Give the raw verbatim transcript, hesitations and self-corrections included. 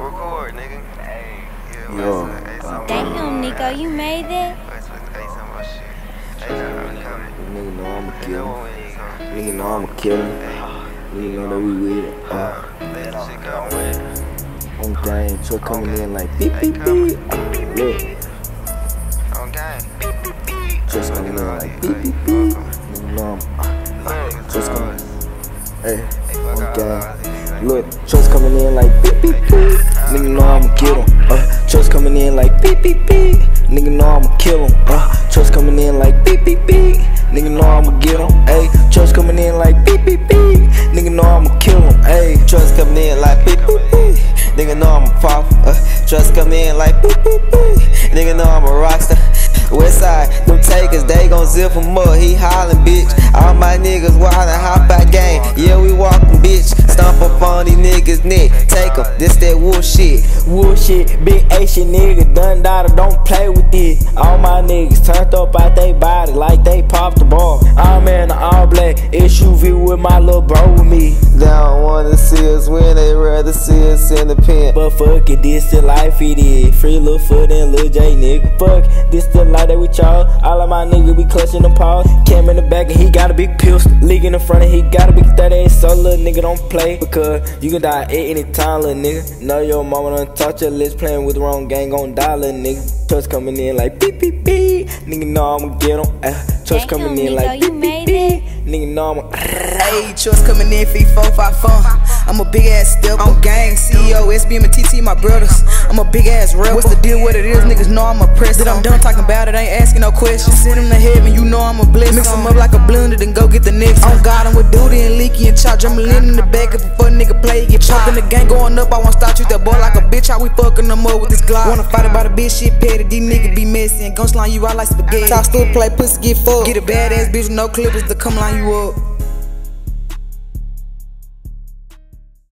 Record, nigga. Hey, yeah, yo. Damn, Nico, you made it? Nigga know I'm a killer. Nigga know I'm a killer. Nigga know that we with it. Uh, on gang, truck coming in like beep beep beep. Look. On gang. Truck coming in like beep beep beep. Nigga know I'm. Truck coming. Hey. On gang. Look, truck coming in like beep beep beep. Nigga know I'm a killer. Uh, truck coming in like beep beep beep. Nigga know I'm a killer. Uh. Trucks coming in like beep beep beep, nigga know I'ma get em. Ayy, trucks coming in like beep beep beep, nigga know I'ma kill em. Ayy, trucks coming in like beep beep beep, nigga know I'ma pop. Uh, trucks coming in like beep beep beep, nigga know I'm a rockstar. Westside, them takers, they gon' zip him up. He hollin', bitch. All my niggas wildin', hop out game. Yeah, we walkin', bitch. Stomp up on these niggas' neck. Take em, this that wolf shit. Wolf shit, big Asian nigga, done daughter, don't play with it. All my niggas turned up out they body like they popped the ball. I'm in an all black S U V with my little bro with me. They don't wanna see us win, they rather see us in the pen. But fuck it, this the life it is. Free Lil Foot and Lil J, nigga. Fuck, this the life that we y'all. All of my niggas be clutching them paws. Cam in the back and he got a big pistol. League in the front and he got a big thirty. So little nigga don't play, because you can die at any time, little nigga. Know your mama done taught your list. Playing with the wrong gang gon' die, little nigga. Trucks coming in like beep beep beep, nigga know I'ma get em. uh, Trucks coming in like beep beep beep, nigga know I'ma. Hey, trucks coming in feet four, five, four. I'm a big ass step on gang. C E O, S B M, and T T, my brothers. I'm a big ass rebel. What's the deal? What it is, niggas know I'm a press. That I'm done talking about it, ain't asking no questions. Send them to heaven, you know I'm a blessing. Mix them up like a blender, then go get the next. On God, I'm with Duty and Leaky and Chop. Jumbling in the back if a fuck nigga play, get chopped. In the gang going up, I won't stop, treat that boy like a bitch. How we fucking them up with this Glock? Wanna fight about a bitch, shit petty. These niggas be messy and gon' slime you out like spaghetti. Talk still play pussy, get fucked. Get a badass bitch with no clippers to come line you up.